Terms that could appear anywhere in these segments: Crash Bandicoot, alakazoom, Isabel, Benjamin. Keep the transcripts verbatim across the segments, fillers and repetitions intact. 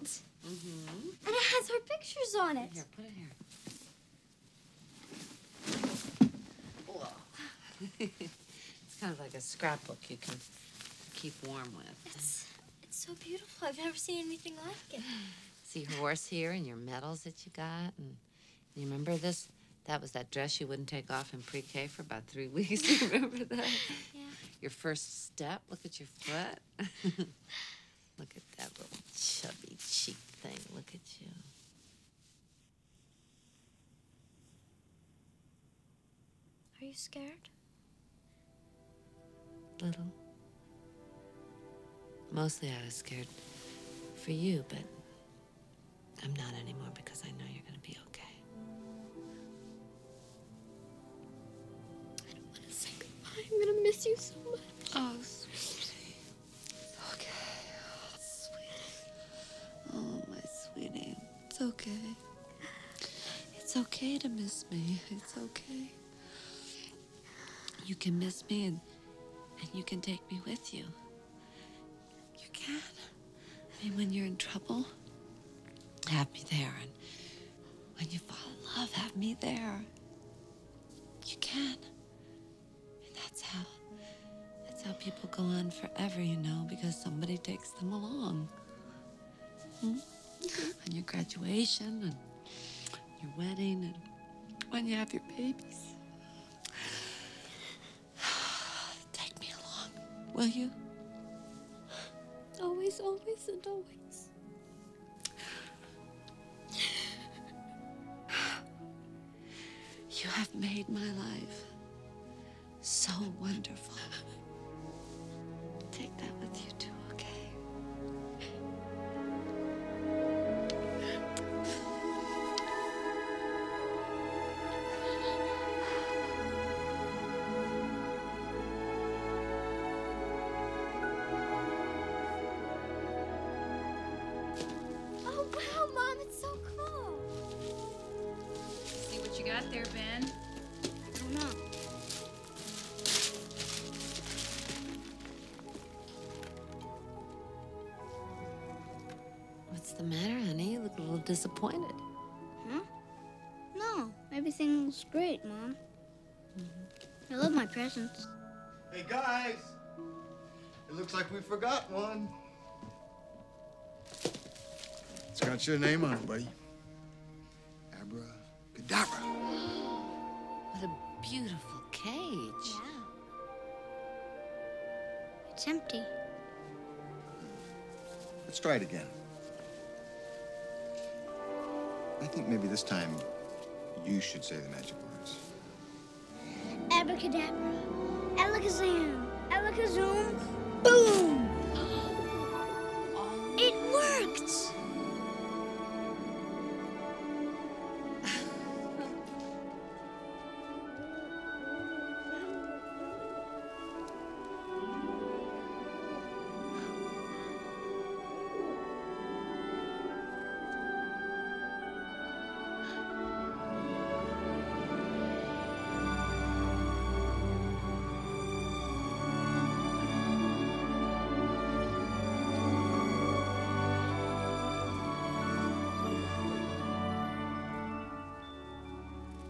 old. Mm-hmm. And it has our pictures on it. Here, put it here. Whoa. It's kind of like a scrapbook you can keep warm with. It's, it's so beautiful. I've never seen anything like it. See your horse here and your medals that you got. And you remember this? That was that dress you wouldn't take off in pre-K for about three weeks. You remember that? Yeah. Your first step. Look at your foot. Look at that little chubby cheek thing. Look at you. Are you scared? Little. Mostly I was scared for you, but I'm not anymore because I know you're going to be okay. I don't want to say goodbye. I'm going to miss you so much. Oh, sweetie. Okay. Oh, sweetie. Oh, my sweetie. It's okay. It's okay to miss me. It's okay. You can miss me and, and you can take me with you. You can. I mean, when you're in trouble, have me there, and when you fall in love, have me there. You can. And that's how, that's how people go on forever, you know, because somebody takes them along. Hmm? On your graduation, and your wedding, and when you have your babies. Take me along, will you? Always, always, and always. You have made my life so wonderful. Take that with you too, okay? Oh, wow, Mom, it's so cool. See what you got there, Ben? What's the matter, honey? You look a little disappointed. Huh? No, everything looks great, Mom. Mm-hmm. I love my presents. Hey, guys! It looks like we forgot one. It's got your name on it, buddy. Abracadabra. What a beautiful cage. Yeah. It's empty. Let's try it again. I think maybe this time you should say the magic words. Abracadabra, alakazam, alakazoom, boom! It worked!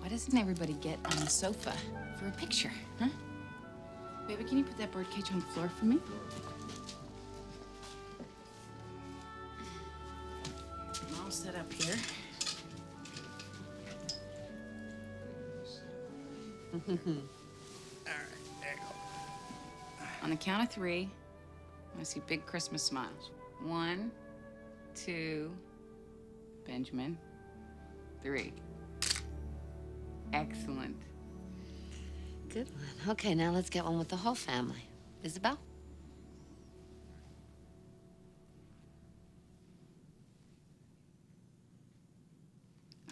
Why doesn't everybody get on the sofa for a picture, huh? Baby, can you put that birdcage on the floor for me? I'm all set up here. All right, there you go. On the count of three, I want to see big Christmas smiles. One, two, Benjamin, three. Excellent. Good one. Okay, now let's get one with the whole family. Isabel?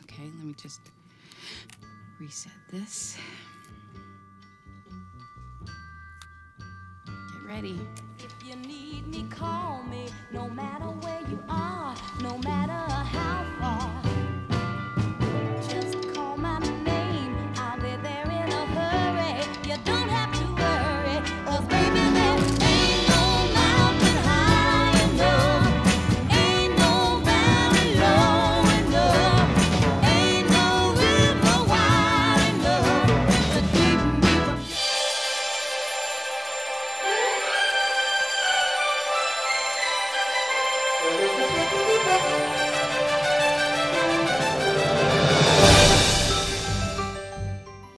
Okay, let me just reset this. Get ready. If you need me, call me. No matter where you are, no matter